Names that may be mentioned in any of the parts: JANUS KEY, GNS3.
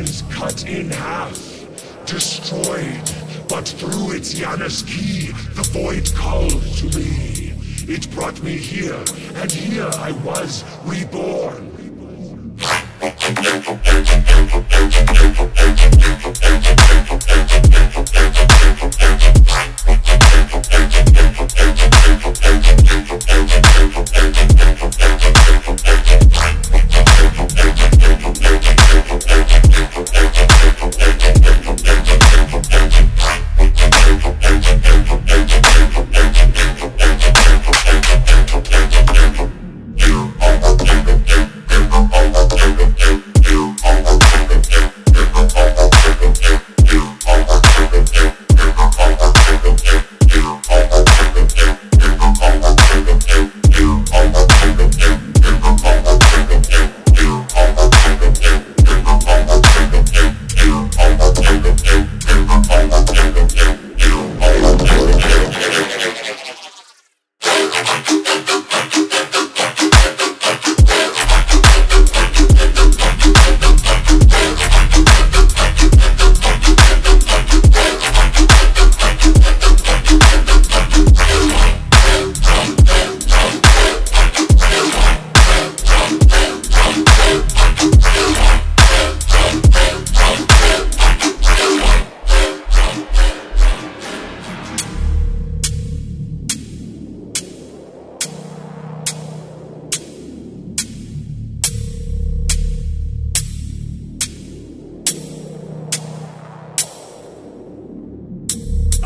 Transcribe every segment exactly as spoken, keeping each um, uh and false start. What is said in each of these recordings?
was cut in half, destroyed, but through its Janus key, the void called to me. It brought me here, and here I was reborn.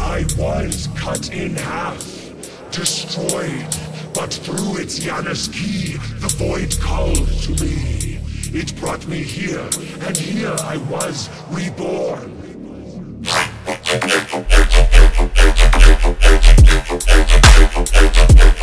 I was cut in half, destroyed, but through its Janus key, the void called to me. It brought me here, and here I was reborn.